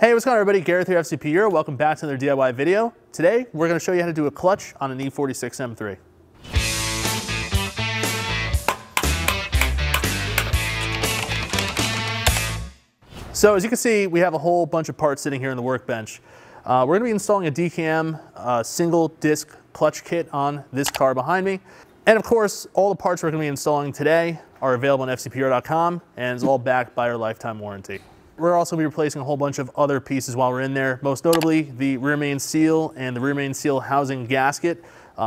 Hey, what's going on everybody? Gareth here, FCP Euro. Welcome back to another DIY video. Today, we're going to show you how to do a clutch on an E46 M3. So as you can see, we have a whole bunch of parts sitting here in the workbench. We're going to be installing a DKM single disc clutch kit on this car behind me. And of course, all the parts we're going to be installing today are available on fcpero.com and it's all backed by our lifetime warranty. We're also going to be replacing a whole bunch of other pieces while we're in there, most notably the rear main seal and the rear main seal housing gasket.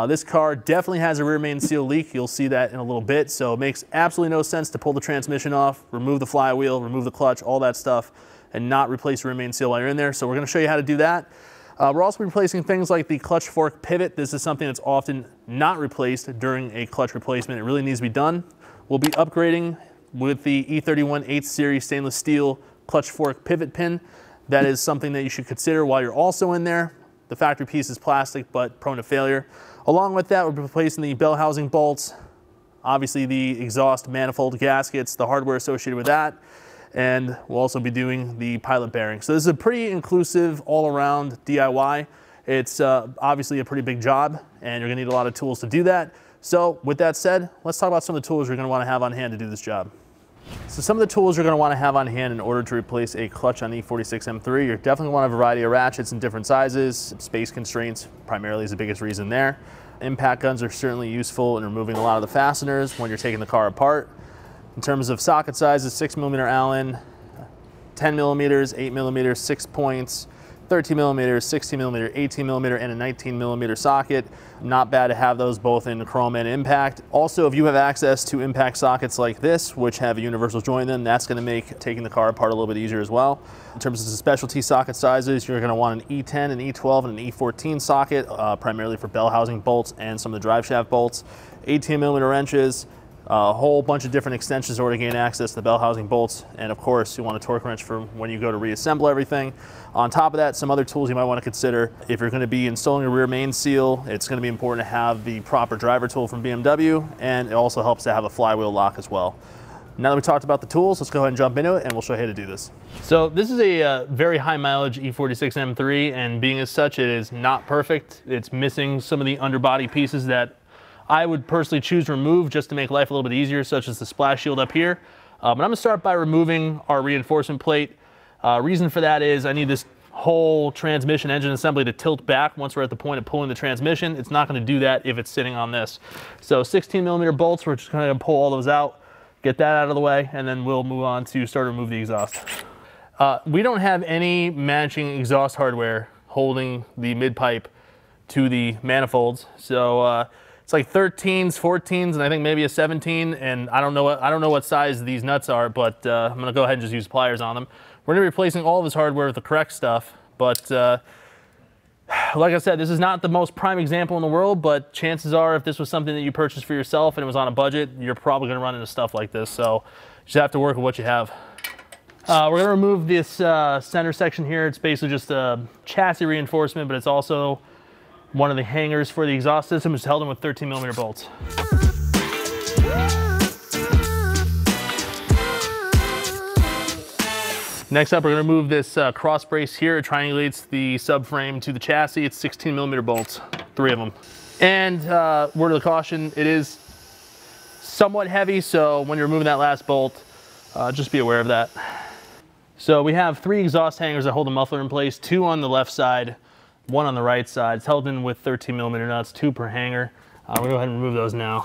This car definitely has a rear main seal leak. You'll see that in a little bit. So it makes absolutely no sense to pull the transmission off, remove the flywheel, remove the clutch, all that stuff, and not replace the rear main seal while you're in there. So we're going to show you how to do that. We're also replacing things like the clutch fork pivot. This is something that's often not replaced during a clutch replacement. It really needs to be done. We'll be upgrading with the E31 8 Series stainless steel clutch fork pivot pin. That is something that you should consider while you're also in there. The factory piece is plastic, but prone to failure. Along with that, we'll be replacing the bell housing bolts, obviously the exhaust manifold gaskets, the hardware associated with that, and we'll also be doing the pilot bearing. So this is a pretty inclusive all-around DIY. It's obviously a pretty big job, and you're gonna need a lot of tools to do that. So with that said, let's talk about some of the tools you're gonna wanna have on hand to do this job. So some of the tools you're going to want to have on hand in order to replace a clutch on the E46 M3, you're definitely going to want a variety of ratchets in different sizes. Space constraints primarily is the biggest reason there. Impact guns are certainly useful in removing a lot of the fasteners when you're taking the car apart. In terms of socket sizes, 6mm Allen, 10mm, 8mm, 6 points, 13mm, 16mm, 18mm, and a 19mm socket. Not bad to have those both in chrome and impact. Also, if you have access to impact sockets like this, which have a universal joint in them, that's gonna make taking the car apart a little bit easier as well. In terms of the specialty socket sizes, you're gonna want an E10, an E12, and an E14 socket, primarily for bell housing bolts and some of the drive shaft bolts. 18mm wrenches, a whole bunch of different extensions in order to gain access to the bell housing bolts. And of course, you want a torque wrench for when you go to reassemble everything. On top of that, some other tools you might want to consider. If you're going to be installing a rear main seal, it's going to be important to have the proper driver tool from BMW, and it also helps to have a flywheel lock as well. Now that we talked about the tools, let's go ahead and jump into it and we'll show you how to do this. So this is a very high mileage E46 M3, and being as such, it is not perfect. It's missing some of the underbody pieces that I would personally choose to remove just to make life a little bit easier, such as the splash shield up here. But I'm gonna start by removing our reinforcement plate. Reason for that is I need this whole transmission engine assembly to tilt back once we're at the point of pulling the transmission. It's not gonna do that if it's sitting on this. So 16mm bolts, we're just gonna pull all those out, get that out of the way, and then we'll move on to start to remove the exhaust. We don't have any matching exhaust hardware holding the mid-pipe to the manifolds, so it's like 13s, 14s, and I think maybe a 17. And I don't know what size these nuts are, but I'm gonna go ahead and just use pliers on them. We're gonna be replacing all of this hardware with the correct stuff, but like I said, this is not the most prime example in the world, but chances are if this was something that you purchased for yourself and it was on a budget, you're probably gonna run into stuff like this. So you just have to work with what you have. We're gonna remove this center section here. It's basically just a chassis reinforcement, but it's also one of the hangers for the exhaust system, is held in with 13mm bolts. Next up, we're gonna remove this cross brace here. It triangulates the subframe to the chassis. It's 16mm bolts, 3 of them. And word of caution, it is somewhat heavy, so when you're removing that last bolt, just be aware of that. So we have 3 exhaust hangers that hold the muffler in place, 2 on the left side, 1 on the right side. It's held in with 13mm nuts, 2 per hanger. We're gonna go ahead and remove those now.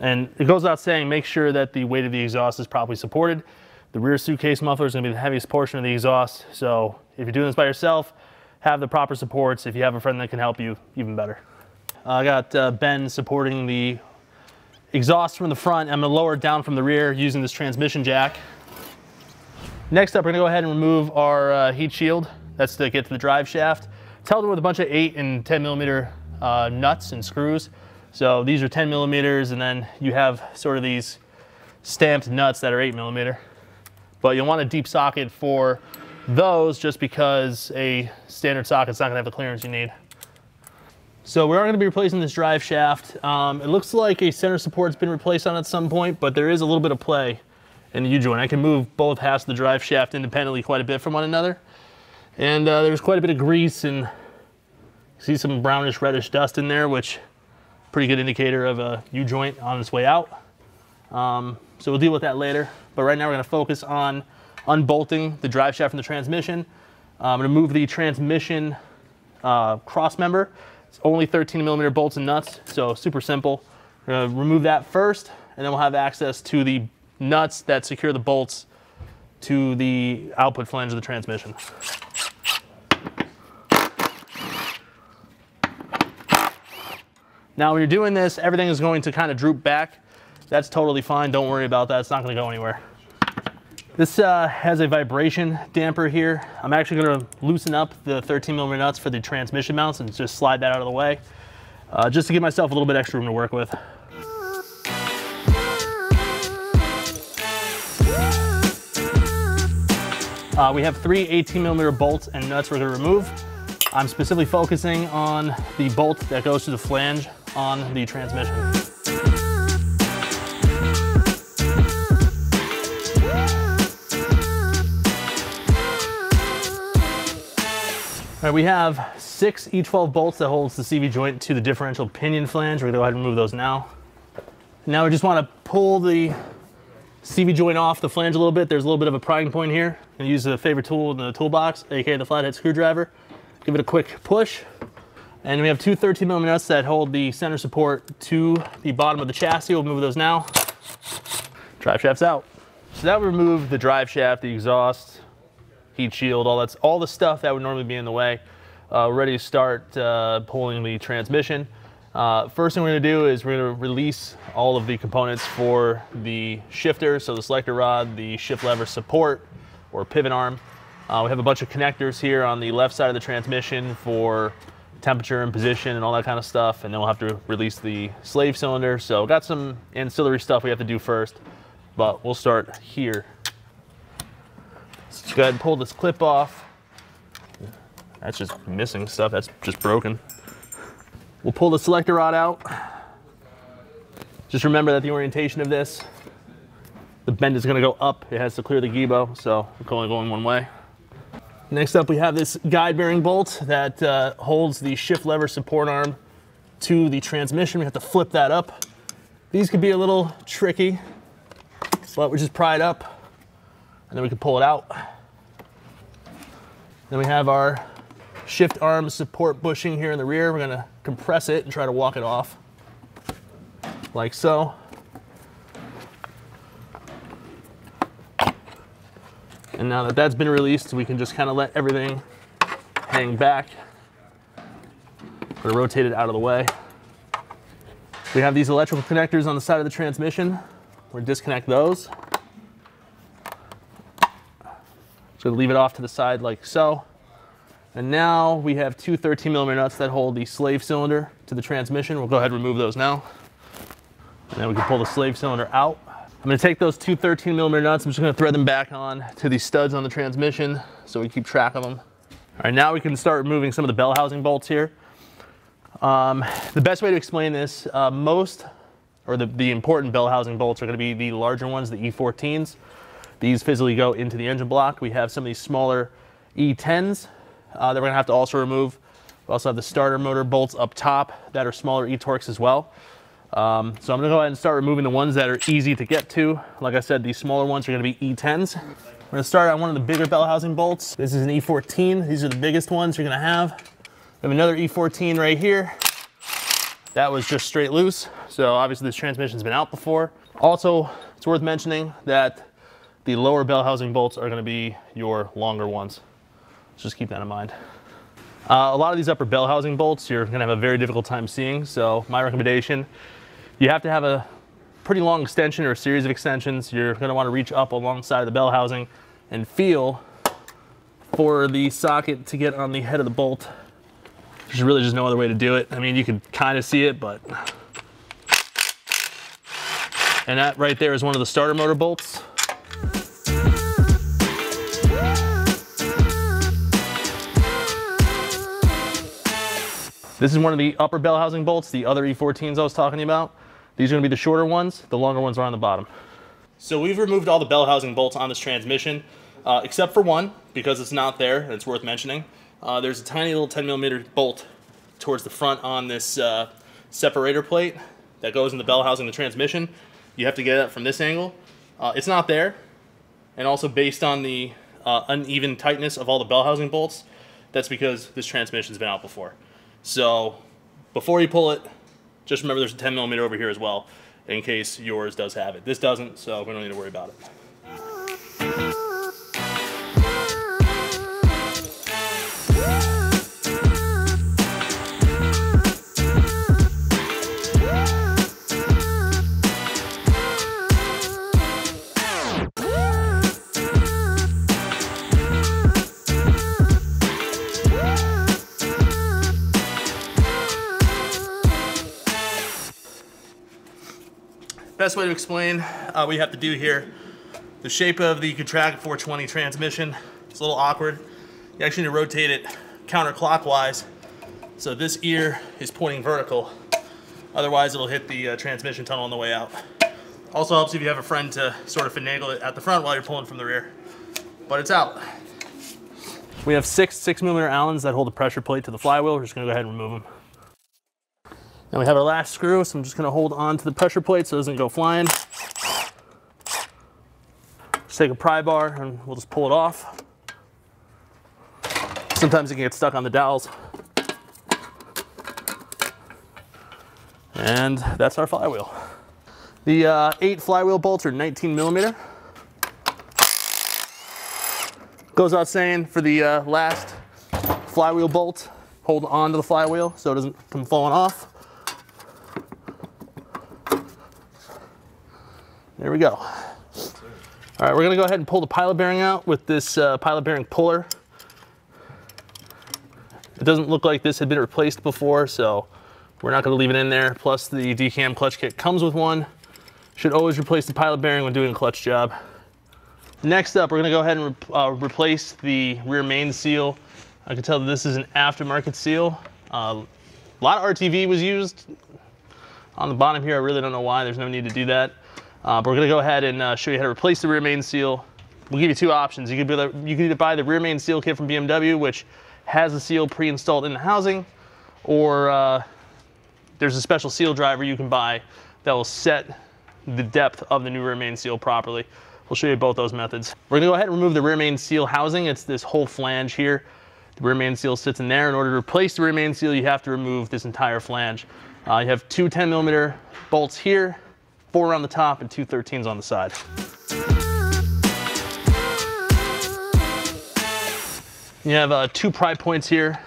And it goes without saying, make sure that the weight of the exhaust is properly supported. The rear suitcase muffler is gonna be the heaviest portion of the exhaust. So if you're doing this by yourself, have the proper supports. If you have a friend that can help you, even better. I got Ben supporting the exhaust from the front. I'm gonna lower it down from the rear using this transmission jack. Next up, we're gonna go ahead and remove our heat shield. That's to get to the drive shaft. It's held with a bunch of 8 and 10mm nuts and screws. So these are 10mm, and then you have sort of these stamped nuts that are 8mm. But you'll want a deep socket for those, just because a standard socket's not gonna have the clearance you need. So we are gonna be replacing this drive shaft. It looks like a center support's been replaced on it at some point, but there is a little bit of play and the U joint. I can move both halves of the drive shaft independently quite a bit from one another. And there's quite a bit of grease, and see some brownish reddish dust in there, which pretty good indicator of a U joint on its way out. So we'll deal with that later. But right now we're gonna focus on unbolting the drive shaft from the transmission. I'm gonna move the transmission cross member. It's only 13 millimeter bolts and nuts, so super simple. We're gonna remove that first, and then we'll have access to the nuts that secure the bolts to the output flange of the transmission. Now when you're doing this, everything is going to kind of droop back. That's totally fine, don't worry about that, it's not gonna go anywhere. This has a vibration damper here. I'm actually gonna loosen up the 13 millimeter nuts for the transmission mounts and just slide that out of the way, just to give myself a little bit extra room to work with. We have three 18 millimeter bolts and nuts we're gonna remove. I'm specifically focusing on the bolt that goes to the flange on the transmission. All right, we have six E12 bolts that holds the CV joint to the differential pinion flange. We're gonna go ahead and remove those now. Now we just wanna pull the CV joint off the flange a little bit. There's a little bit of a prying point here. I'm gonna use the favorite tool in the toolbox, AKA the flathead screwdriver. Give it a quick push. And we have two 13 millimeter nuts that hold the center support to the bottom of the chassis. We'll move those now. Drive shaft's out. So that removed the drive shaft, the exhaust, heat shield, all the stuff that would normally be in the way. We're ready to start pulling the transmission. First thing we're gonna do is we're gonna release all of the components for the shifter. So the selector rod, the shift lever support or pivot arm. We have a bunch of connectors here on the left side of the transmission for temperature and position and all that kind of stuff. And then we'll have to release the slave cylinder. So got some ancillary stuff we have to do first, but we'll start here. Let's go ahead and pull this clip off. That's just missing stuff. That's just broken. We'll pull the selector rod out. Just remember that the orientation of this, the bend is gonna go up. It has to clear the gebo, so it's only going one way. Next up, we have this guide bearing bolt that holds the shift lever support arm to the transmission. We have to flip that up. These could be a little tricky, but we just pry it up and then we can pull it out. Then we have our shift arm support bushing here in the rear. We're gonna compress it and try to walk it off, like so. And now that that's been released, we can just kind of let everything hang back. We're gonna rotate it out of the way. We have these electrical connectors on the side of the transmission. We're gonna disconnect those. So leave it off to the side like so. And now we have two 13 millimeter nuts that hold the slave cylinder to the transmission. We'll go ahead and remove those now. And then we can pull the slave cylinder out. I'm gonna take those two 13 millimeter nuts, I'm just gonna thread them back on to the studs on the transmission so we keep track of them. All right, now we can start removing some of the bell housing bolts here. The best way to explain this, the important bell housing bolts are gonna be the larger ones, the E14s. These physically go into the engine block. We have some of these smaller E10s that we're gonna have to also remove. We also have the starter motor bolts up top that are smaller E-Torx as well. So I'm gonna go ahead and start removing the ones that are easy to get to. Like I said, these smaller ones are gonna be E10s. We're gonna start on one of the bigger bell housing bolts. This is an E14. These are the biggest ones you're gonna have. We have another E14 right here. That was just straight loose. So obviously this transmission's been out before. Also, it's worth mentioning that the lower bell housing bolts are gonna be your longer ones. Let's just keep that in mind. A lot of these upper bell housing bolts, you're gonna have a very difficult time seeing. So my recommendation, you have to have a pretty long extension or a series of extensions. You're gonna wanna reach up alongside the bell housing and feel for the socket to get on the head of the bolt. There's really just no other way to do it. I mean, you can kind of see it, but. And that right there is one of the starter motor bolts. This is one of the upper bell housing bolts, the other E14s I was talking about. These are gonna be the shorter ones. The longer ones are on the bottom. So we've removed all the bell housing bolts on this transmission, except for one, because it's not there, and it's worth mentioning. There's a tiny little 10mm bolt towards the front on this separator plate that goes in the bell housing of the transmission. You have to get it from this angle. It's not there, and also based on the uneven tightness of all the bell housing bolts, that's because this transmission's been out before. So before you pull it, just remember there's a 10mm over here as well, in case yours does have it. This doesn't, so we don't need to worry about it. Best way to explain what you have to do here, the shape of the Getrag 420 transmission, it's a little awkward. You actually need to rotate it counterclockwise, so this ear is pointing vertical, otherwise it'll hit the transmission tunnel on the way out. Also helps if you have a friend to sort of finagle it at the front while you're pulling from the rear, but it's out. We have six 6mm Allens that hold the pressure plate to the flywheel. We're just going to go ahead and remove them. Now we have our last screw, so I'm just going to hold on to the pressure plate so it doesn't go flying. Just take a pry bar and we'll just pull it off. Sometimes it can get stuck on the dowels. And that's our flywheel. The 8 flywheel bolts are 19mm. Goes without saying, for the last flywheel bolt, hold on to the flywheel so it doesn't come falling off. There we go. All right, we're gonna go ahead and pull the pilot bearing out with this pilot bearing puller. It doesn't look like this had been replaced before, so we're not gonna leave it in there. Plus the DKM clutch kit comes with one. Should always replace the pilot bearing when doing a clutch job. Next up, we're gonna go ahead and replace the rear main seal. I can tell that this is an aftermarket seal. A lot of RTV was used on the bottom here. I really don't know why, there's no need to do that. But we're going to go ahead and show you how to replace the rear main seal. We'll give you two options. You can either buy the rear main seal kit from BMW, which has the seal pre-installed in the housing, or there's a special seal driver you can buy that will set the depth of the new rear main seal properly. We'll show you both those methods. We're going to go ahead and remove the rear main seal housing. It's this whole flange here. The rear main seal sits in there. In order to replace the rear main seal, you have to remove this entire flange. You have two 10mm bolts here, 4 around the top and two 13s on the side. You have 2 pry points here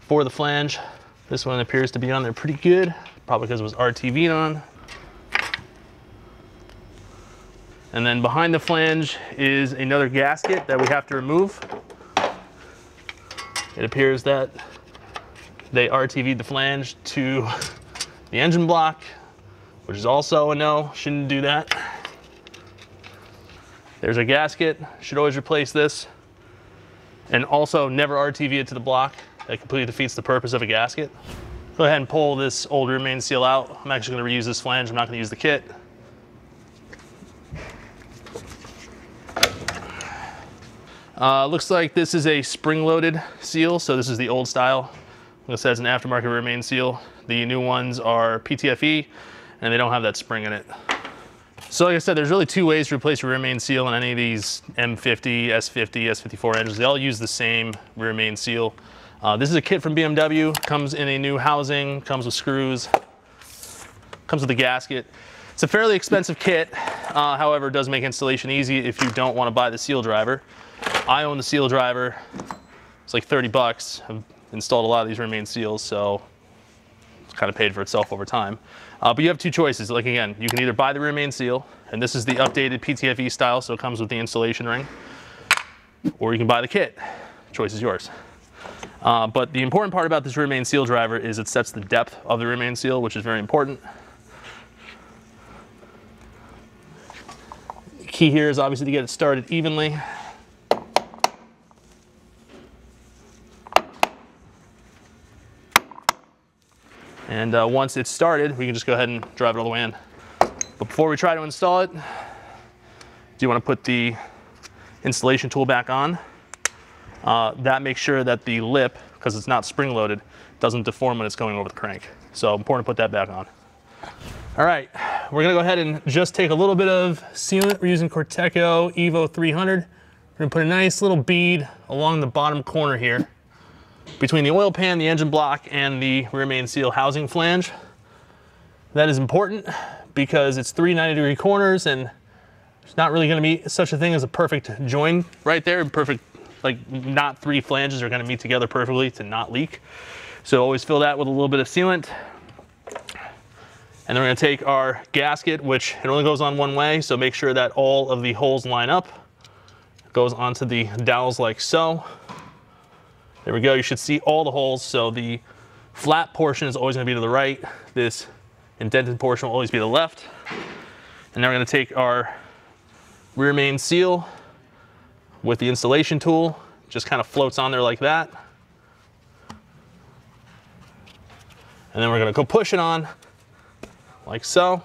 for the flange. This one appears to be on there pretty good, probably because it was RTV'd on. And then behind the flange is another gasket that we have to remove. It appears that they RTV'd the flange to the engine block, which is also a no, shouldn't do that. There's a gasket, should always replace this. And also never RTV it to the block. That completely defeats the purpose of a gasket. Go ahead and pull this old rear main seal out. I'm actually gonna reuse this flange, I'm not gonna use the kit. Looks like this is a spring-loaded seal, so this is the old style. Like I said, it's an aftermarket rear main seal. The new ones are PTFE, and they don't have that spring in it. So like I said, there's really two ways to replace your rear main seal on any of these M50, S50, S54 engines. They all use the same rear main seal. This is a kit from BMW, comes in a new housing, comes with screws, comes with a gasket. It's a fairly expensive kit, however, it does make installation easy if you don't want to buy the seal driver. I own the seal driver, it's like 30 bucks. I've installed a lot of these rear main seals, so it's kind of paid for itself over time. But you have two choices. Like again, you can either buy the rear main seal, and this is the updated PTFE style, so it comes with the installation ring, or you can buy the kit. Choice is yours. But the important part about this rear main seal driver is it sets the depth of the rear main seal, which is very important. The key here is obviously to get it started evenly. And once it's started, we can just go ahead and drive it all the way in. But before we try to install it, you want to put the installation tool back on. That makes sure that the lip, because it's not spring loaded, doesn't deform when it's going over the crank. So important to put that back on. All right, we're gonna go ahead and just take a little bit of sealant. We're using Cortecco Evo 300. We're gonna put a nice little bead along the bottom corner here between the oil pan, the engine block, and the rear main seal housing flange. That is important because it's 3 90-degree corners and there's not really gonna be such a thing as a perfect join right there. Perfect, like not three flanges are gonna meet together perfectly to not leak. So always fill that with a little bit of sealant. And then we're gonna take our gasket, which it only goes on one way, so make sure that all of the holes line up. It goes onto the dowels like so. There we go, you should see all the holes. So the flat portion is always gonna be to the right. This indented portion will always be to the left. And now we're gonna take our rear main seal with the installation tool, just kind of floats on there like that. And then we're gonna go push it on. Like so.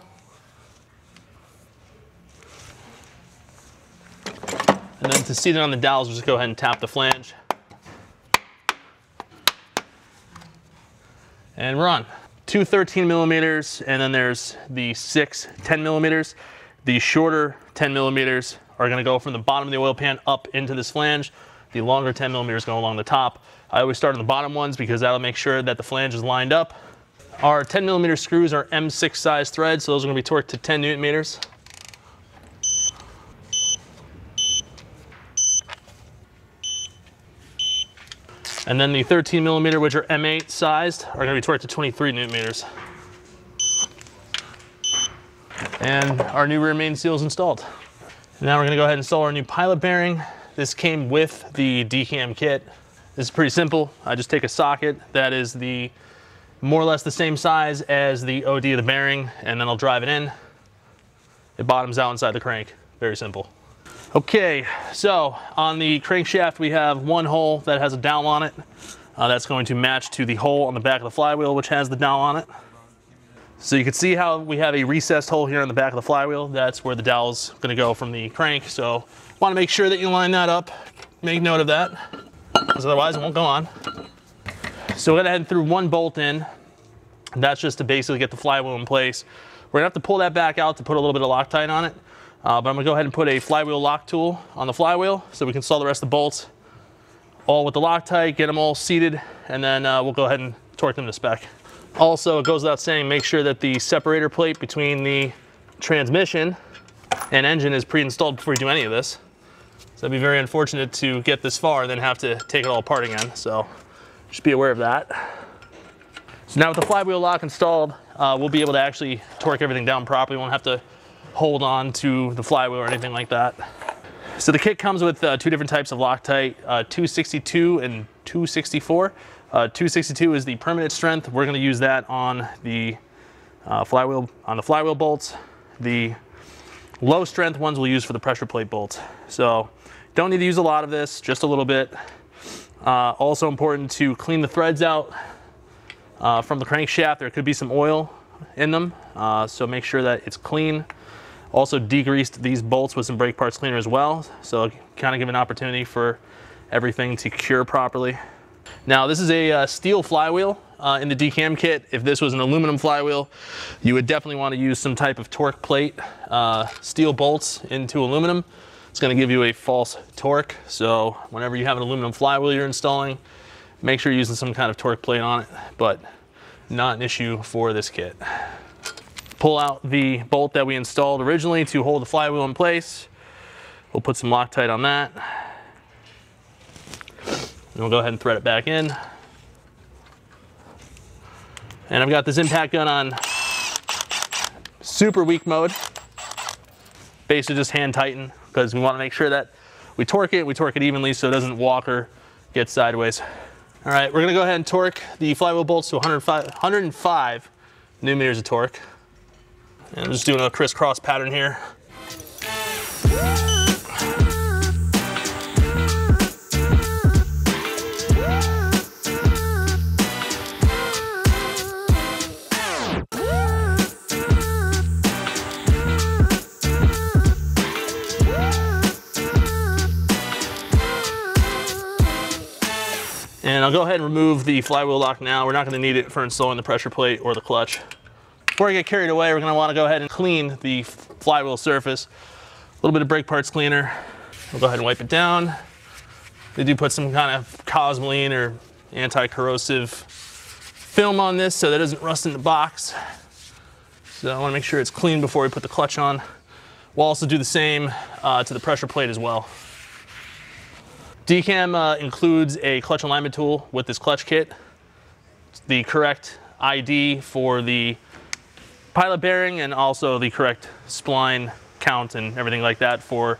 And then to seat it on the dowels, we'll just go ahead and tap the flange. And we're on. Two 13 millimeters, and then there's the 6 10 millimeters. The shorter 10 millimeters are gonna go from the bottom of the oil pan up into this flange. The longer 10 millimeters go along the top. I always start on the bottom ones because that'll make sure that the flange is lined up. Our 10 millimeter screws are M6 size threads, so those are going to be torqued to 10 newton meters. And then the 13 millimeter, which are M8 sized, are going to be torqued to 23 newton meters. And our new rear main seal is installed. Now we're going to go ahead and install our new pilot bearing. This came with the DKM kit. This is pretty simple. I just take a socket that is the more or less the same size as the OD of the bearing, and then I'll drive it in. It bottoms out inside the crank. Very simple. Okay, so on the crankshaft, we have one hole that has a dowel on it. That's going to match to the hole on the back of the flywheel, which has the dowel on it. So you can see how we have a recessed hole here on the back of the flywheel. That's where the dowel's gonna go from the crank. So wanna make sure that you line that up. Make note of that, because otherwise it won't go on. So we went ahead and threw one bolt in, and that's just to basically get the flywheel in place. We're gonna have to pull that back out to put a little bit of Loctite on it, but I'm gonna go ahead and put a flywheel lock tool on the flywheel so we can install the rest of the bolts, all with the Loctite, get them all seated, and then we'll go ahead and torque them to spec. Also, it goes without saying, make sure that the separator plate between the transmission and engine is pre-installed before you do any of this. So it'd be very unfortunate to get this far and then have to take it all apart again, so. Just be aware of that. So now with the flywheel lock installed, we'll be able to actually torque everything down properly. We won't have to hold on to the flywheel or anything like that. So the kit comes with two different types of Loctite, 262 and 264. 262 is the permanent strength. We're gonna use that on the flywheel bolts. The low strength ones we'll use for the pressure plate bolts. So don't need to use a lot of this, just a little bit. Also important to clean the threads out from the crankshaft. There could be some oil in them, so make sure that it's clean. Also degreased these bolts with some brake parts cleaner as well, so kind of give an opportunity for everything to cure properly. Now this is a steel flywheel in the DKM kit. If this was an aluminum flywheel, you would definitely want to use some type of torque plate. Steel bolts into aluminum. It's going to give you a false torque, so whenever you have an aluminum flywheel you're installing, make sure you're using some kind of torque plate on it, but not an issue for this kit. Pull out the bolt that we installed originally to hold the flywheel in place. We'll put some Loctite on that, and we'll go ahead and thread it back in. And I've got this impact gun on super weak mode. Basically just hand tighten, because we want to make sure that we torque it evenly so it doesn't walk or get sideways. All right, we're gonna go ahead and torque the flywheel bolts to 105 newton meters of torque. And I'm just doing a crisscross pattern here. And I'll go ahead and remove the flywheel lock now. We're not going to need it for installing the pressure plate or the clutch. Before I get carried away, we're going to want to go ahead and clean the flywheel surface. A little bit of brake parts cleaner. We'll go ahead and wipe it down. They do put some kind of cosmoline or anti-corrosive film on this so that it doesn't rust in the box. So I want to make sure it's clean before we put the clutch on. We'll also do the same to the pressure plate as well. DKM includes a clutch alignment tool with this clutch kit. It's the correct ID for the pilot bearing and also the correct spline count and everything like that for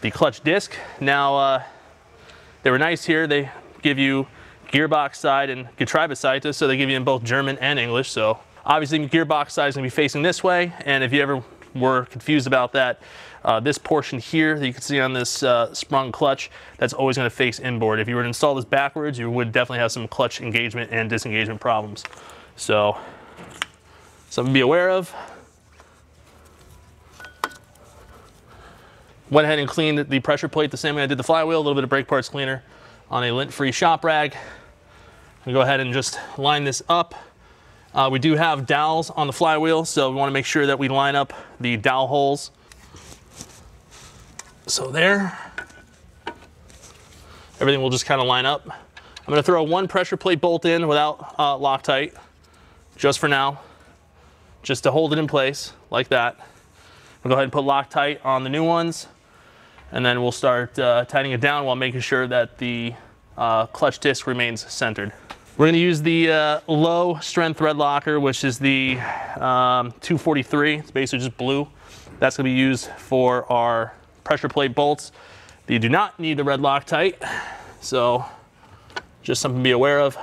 the clutch disc. Now, they were nice here. They give you gearbox side and Getrag side, so they give you in both German and English. So obviously gearbox side is going to be facing this way, and if you ever were confused about that, this portion here that you can see on this sprung clutch, that's always going to face inboard. If you were to install this backwards, you would definitely have some clutch engagement and disengagement problems. So something to be aware of. Went ahead and cleaned the pressure plate the same way I did the flywheel, a little bit of brake parts cleaner on a lint-free shop rag. I'll go ahead and just line this up. We do have dowels on the flywheel, so we want to make sure that we line up the dowel holes. So there. Everything will just kind of line up. I'm going to throw one pressure plate bolt in without Loctite, just for now, just to hold it in place like that. We'll go ahead and put Loctite on the new ones, and then we'll start tightening it down while making sure that the clutch disc remains centered. We're going to use the low strength thread locker, which is the 243. It's basically just blue. That's going to be used for our pressure plate bolts. You do not need the red Loctite, so just something to be aware of.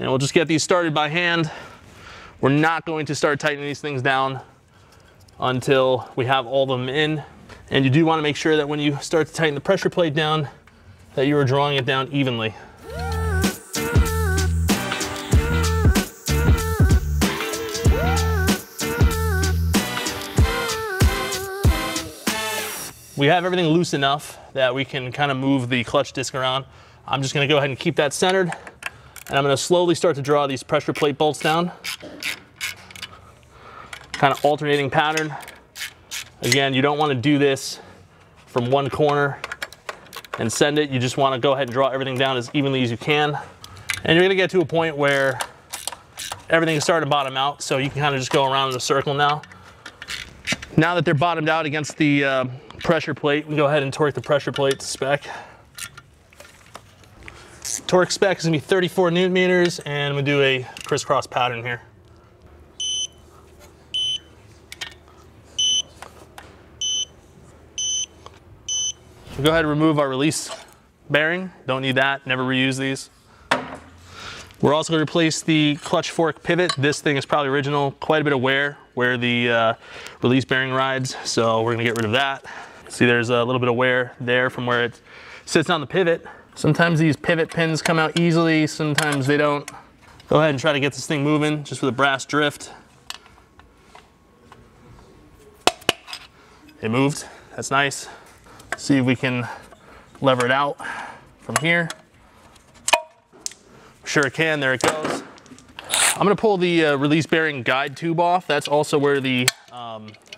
And we'll just get these started by hand. We're not going to start tightening these things down until we have all of them in. And you do want to make sure that when you start to tighten the pressure plate down, that you are drawing it down evenly. We have everything loose enough that we can kind of move the clutch disc around. I'm just going to go ahead and keep that centered, and I'm going to slowly start to draw these pressure plate bolts down. Kind of alternating pattern. Again, you don't want to do this from one corner and send it. You just want to go ahead and draw everything down as evenly as you can. And you're going to get to a point where everything is starting to bottom out, so you can kind of just go around in a circle now. Now that they're bottomed out against the pressure plate, we go ahead and torque the pressure plate to spec. Torque spec is going to be 34 newton meters, and we do a crisscross pattern here. We'll go ahead and remove our release bearing. Don't need that, never reuse these. We're also going to replace the clutch fork pivot. This thing is probably original, quite a bit of wear where the release bearing rides, so we're going to get rid of that. See, there's a little bit of wear there from where it sits on the pivot. Sometimes these pivot pins come out easily, sometimes they don't. Go ahead and try to get this thing moving just with a brass drift. It moved, that's nice. See if we can lever it out from here. Sure it can, there it goes. I'm gonna pull the release bearing guide tube off. That's also where the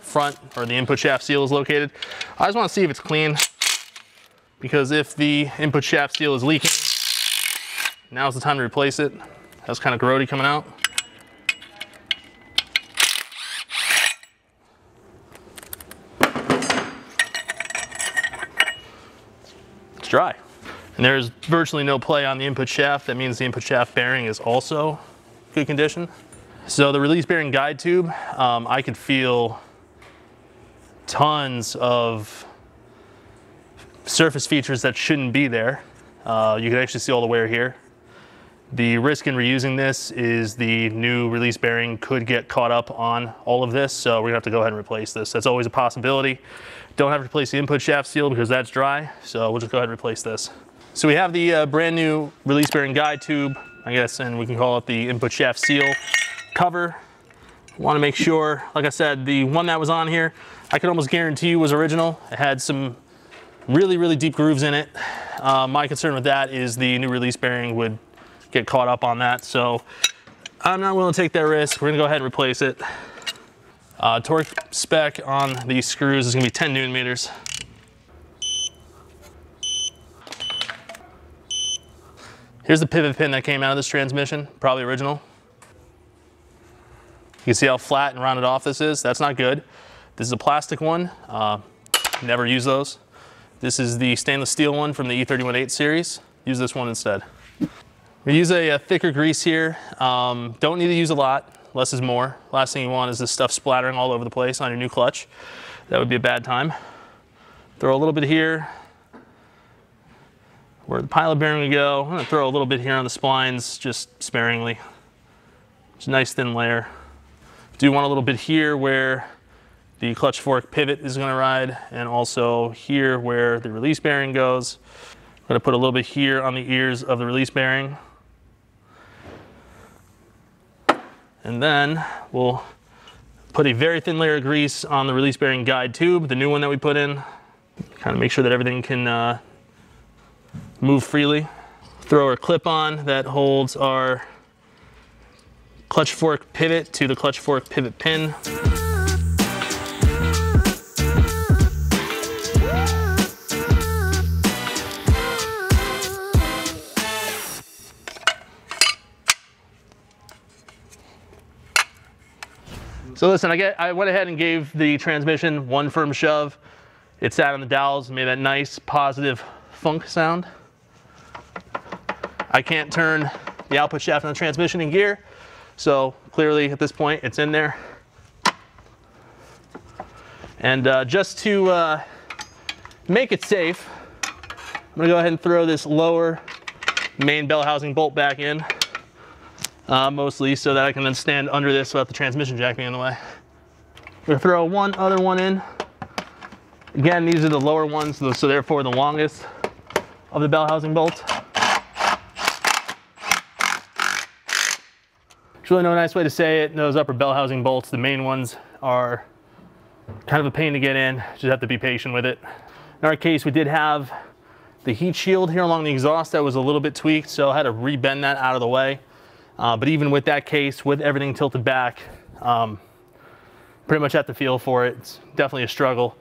front or the input shaft seal is located. I just wanna see if it's clean, because if the input shaft seal is leaking, now's the time to replace it. That's kind of grody coming out. It's dry. And there's virtually no play on the input shaft. That means the input shaft bearing is also good condition. So the release bearing guide tube, I could feel tons of surface features that shouldn't be there. You can actually see all the wear here. The risk in reusing this is the new release bearing could get caught up on all of this, so we're gonna have to go ahead and replace this. That's always a possibility. Don't have to replace the input shaft seal because that's dry, so we'll just go ahead and replace this. So we have the brand new release bearing guide tube, I guess, and we can call it the input shaft seal cover. Want to make sure, like I said, the one that was on here, I could almost guarantee you was original. It had some Really, really deep grooves in it. My concern with that is the new release bearing would get caught up on that. So I'm not willing to take that risk. We're gonna go ahead and replace it. Torque spec on these screws is gonna be 10 newton meters. Here's the pivot pin that came out of this transmission, probably original. You can see how flat and rounded off this is. That's not good. This is a plastic one. Never use those. This is the stainless steel one from the E31 8 series. Use this one instead. We use a thicker grease here. Don't need to use a lot. Less is more. Last thing you want is this stuff splattering all over the place on your new clutch. That would be a bad time. Throw a little bit here. Where the pilot bearing would go, I'm gonna throw a little bit here on the splines, just sparingly. It's a nice thin layer. Do want a little bit here where the clutch fork pivot is gonna ride, and also here where the release bearing goes. I'm gonna put a little bit here on the ears of the release bearing. And then we'll put a very thin layer of grease on the release bearing guide tube, the new one that we put in. Kind of make sure that everything can move freely. Throw our clip on that holds our clutch fork pivot to the clutch fork pivot pin. So listen, I went ahead and gave the transmission one firm shove. It sat on the dowels and made that nice positive funk sound. I can't turn the output shaft on the transmission in gear, so clearly at this point it's in there. And just to make it safe, I'm gonna go ahead and throw this lower main bell housing bolt back in, mostly so that I can then stand under this without the transmission jack being in the way. We're gonna throw one other one in. Again, these are the lower ones, so therefore the longest of the bell housing bolts. There's really no nice way to say it. Those upper bell housing bolts, the main ones, are kind of a pain to get in. Just have to be patient with it. In our case, we did have the heat shield here along the exhaust that was a little bit tweaked, so I had to re-bend that out of the way. But even with that case, with everything tilted back, pretty much have to feel for it. It's definitely a struggle.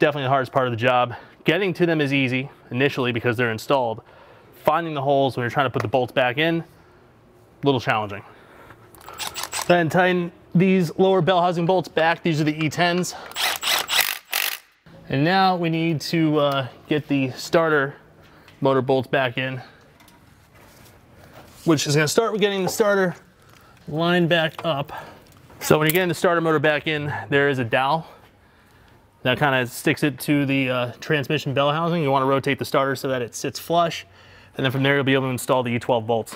Definitely the hardest part of the job. Getting to them is easy initially because they're installed. Finding the holes when you're trying to put the bolts back in, a little challenging. Then tighten these lower bell housing bolts back. These are the E10s. And now we need to get the starter motor bolts back in, which is gonna start with getting the starter line back up. So when you're getting the starter motor back in, there is a dowel that kind of sticks it to the transmission bell housing. You wanna rotate the starter so that it sits flush. And then from there, you'll be able to install the E12 bolts.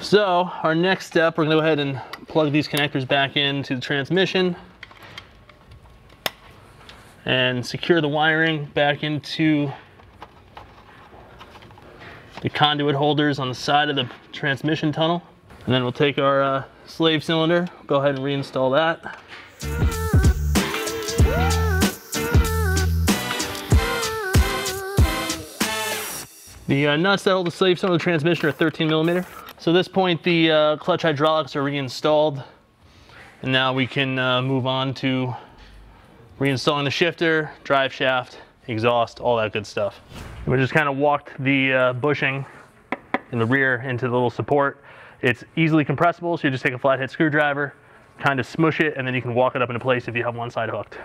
So our next step, we're gonna go ahead and plug these connectors back into the transmission and secure the wiring back into the conduit holders on the side of the transmission tunnel. And then we'll take our slave cylinder, go ahead and reinstall that. The nuts that hold the slave cylinder transmission are 13 millimeter. So at this point, the clutch hydraulics are reinstalled. And now we can move on to reinstalling the shifter, drive shaft, exhaust, all that good stuff. And we just kind of walked the bushing in the rear into the little support. It's easily compressible, so you just take a flathead screwdriver, kind of smush it, and then you can walk it up into place if you have one side hooked.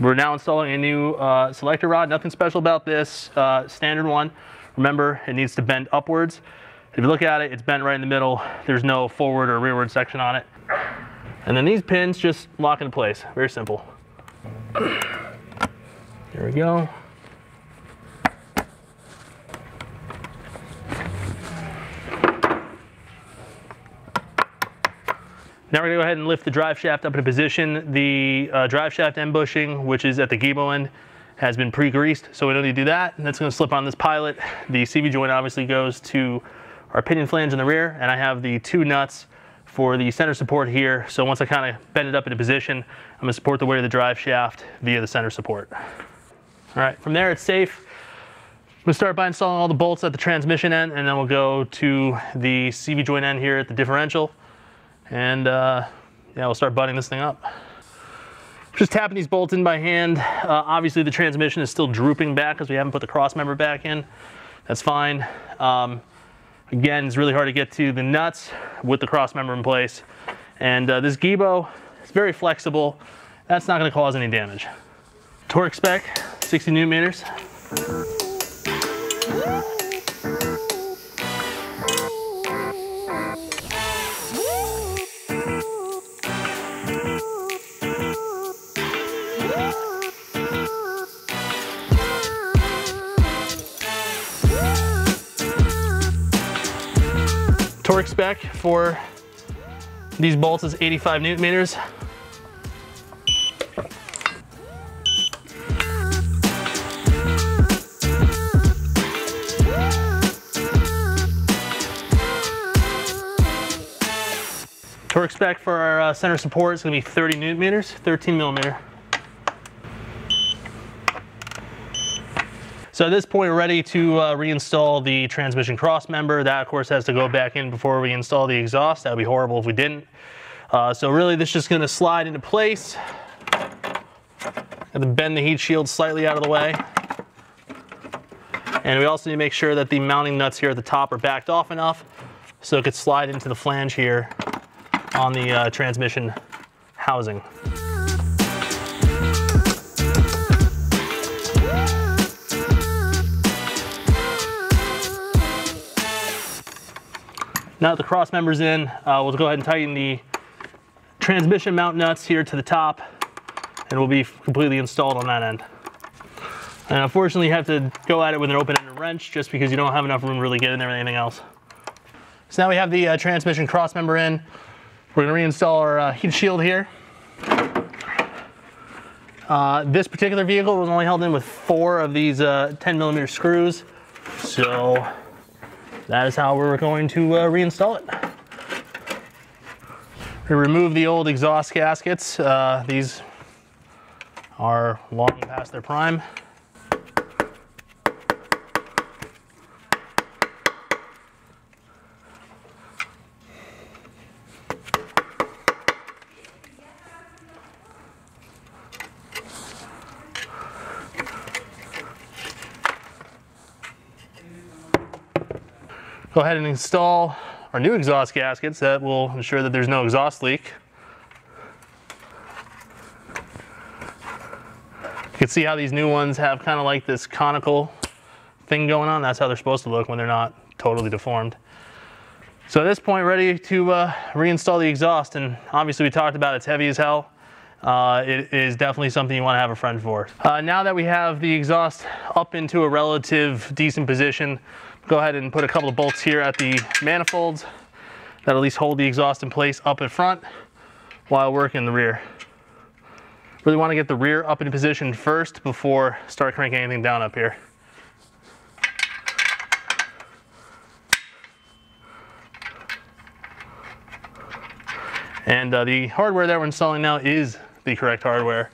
We're now installing a new selector rod. Nothing special about this, standard one. Remember, it needs to bend upwards. If you look at it, it's bent right in the middle. There's no forward or rearward section on it. And then these pins just lock into place. Very simple. There we go. Now we're gonna go ahead and lift the drive shaft up into position. The drive shaft end bushing, which is at the gable end, has been pre-greased, so we don't need to do that. And that's gonna slip on this pilot. The CV joint obviously goes to our pinion flange in the rear, and I have the two nuts for the center support here. So once I kind of bend it up into position, I'm gonna support the weight of the drive shaft via the center support. All right, from there it's safe. We'll start by installing all the bolts at the transmission end, and then we'll go to the CV joint end here at the differential. And yeah, we'll start butting this thing up. Just tapping these bolts in by hand. Obviously the transmission is still drooping back because we haven't put the cross member back in. That's fine. Again, it's really hard to get to the nuts with the cross member in place. And this Gibo, it's very flexible. That's not gonna cause any damage. Torque spec, 60 newton meters. Torque spec for these bolts is 85 newton meters. Torque spec for our center support is going to be 30 newton meters, 13 millimeter. So at this point, we're ready to reinstall the transmission cross member. That, of course, has to go back in before we install the exhaust. That would be horrible if we didn't. So really, this is just going to slide into place. Have to bend the heat shield slightly out of the way. And we also need to make sure that the mounting nuts here at the top are backed off enough so it could slide into the flange here on the transmission housing. Now that the cross member's in, we'll go ahead and tighten the transmission mount nuts here to the top, and we'll be completely installed on that end. And unfortunately, you have to go at it with an open-ended wrench just because you don't have enough room to really get in there with anything else. So now we have the transmission cross member in. We're gonna reinstall our heat shield here. This particular vehicle was only held in with 4 of these 10 millimeter screws, so that is how we're going to reinstall it. We remove the old exhaust gaskets. These are long past their prime. Go ahead and install our new exhaust gaskets. That will ensure that there's no exhaust leak. You can see how these new ones have kind of like this conical thing going on. That's how they're supposed to look when they're not totally deformed. So at this point, ready to reinstall the exhaust. And obviously we talked about it's heavy as hell. It is definitely something you want to have a friend for. Now that we have the exhaust up into a relative decent position, go ahead and put a couple of bolts here at the manifolds that at least hold the exhaust in place up in front while working the rear. Really want to get the rear up in position first before start cranking anything down up here. And the hardware that we're installing now is the correct hardware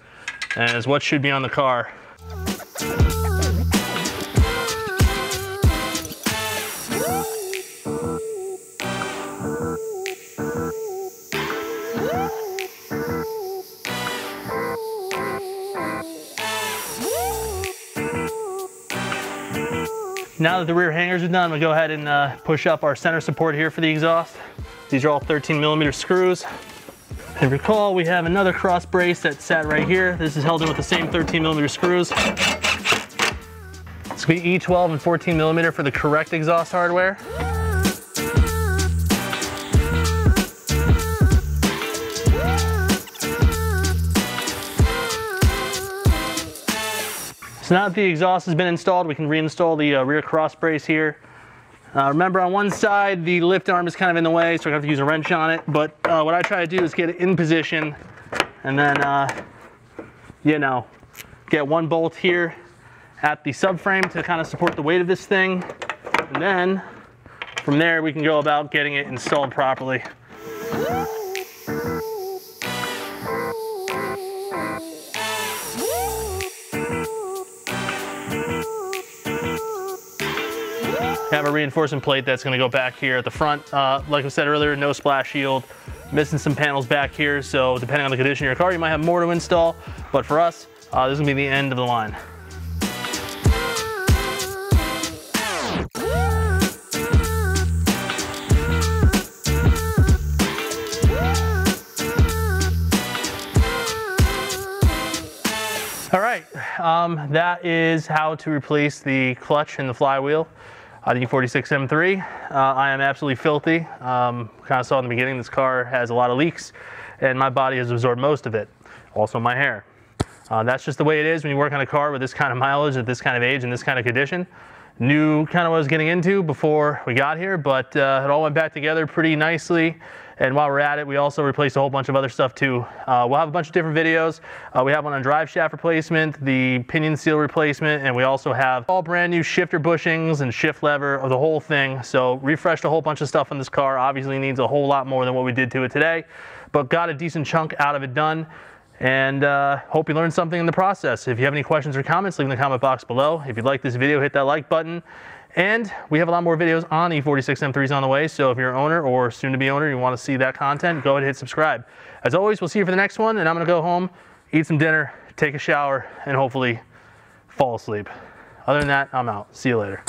and is what should be on the car. Now that the rear hangers are done, I'm gonna go ahead and push up our center support here for the exhaust. These are all 13 millimeter screws. And recall, we have another cross brace that sat right here. This is held in with the same 13 millimeter screws. It's gonna be E12 and 14 millimeter for the correct exhaust hardware. So now that the exhaust has been installed, we can reinstall the rear cross brace here. Remember, on one side, the lift arm is kind of in the way, so I have to use a wrench on it. But what I try to do is get it in position and then, you know, get one bolt here at the subframe to kind of support the weight of this thing. And then from there, we can go about getting it installed properly. You have a reinforcement plate that's going to go back here at the front. Like I said earlier, no splash shield. Missing some panels back here, so depending on the condition of your car, you might have more to install. But for us, this is going to be the end of the line. All right, that is how to replace the clutch and the flywheel on the E46 M3. I am absolutely filthy. Kind of saw in the beginning, this car has a lot of leaks and my body has absorbed most of it. Also my hair. That's just the way it is when you work on a car with this kind of mileage at this kind of age and this kind of condition. Knew kind of what I was getting into before we got here, but it all went back together pretty nicely. And while we're at it, we also replaced a whole bunch of other stuff too. We'll have a bunch of different videos. We have one on drive shaft replacement, the pinion seal replacement, and we also have all brand new shifter bushings and shift lever, or the whole thing. So refreshed a whole bunch of stuff on this car. Obviously needs a whole lot more than what we did to it today, but got a decent chunk out of it done. And hope you learned something in the process. If you have any questions or comments, leave in the comment box below. If you like this video, hit that like button. And we have a lot more videos on E46 M3s on the way, so if you're an owner or soon to be owner, you want to see that content, go ahead and hit subscribe. As always, we'll see you for the next one, and I'm going to go home, eat some dinner, take a shower, and hopefully fall asleep. Other than that, I'm out. See you later.